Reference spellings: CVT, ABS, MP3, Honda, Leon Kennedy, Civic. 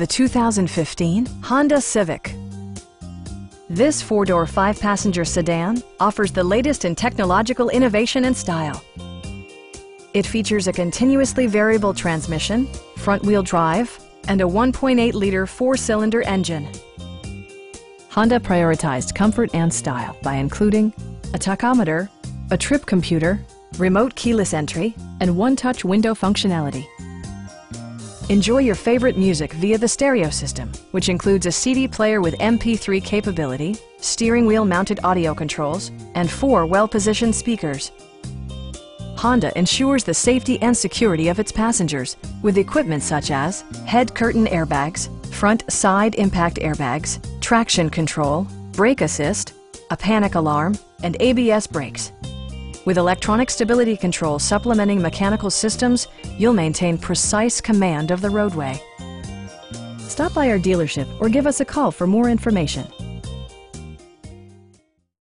the 2015 Honda Civic. This four-door, five-passenger sedan offers the latest in technological innovation and style. It features a continuously variable transmission, front-wheel drive, and a 1.8-liter four-cylinder engine. Honda prioritized comfort and style by including a tachometer, a trip computer, remote keyless entry, and one-touch window functionality. Enjoy your favorite music via the stereo system, which includes a CD player with MP3 capability, steering wheel mounted audio controls, and 4 well-positioned speakers. Honda ensures the safety and security of its passengers with equipment such as head curtain airbags, front side impact airbags, traction control, brake assist, a panic alarm, and ABS brakes. With electronic stability control supplementing mechanical systems, you'll maintain precise command of the roadway. Stop by our dealership or give us a call for more information.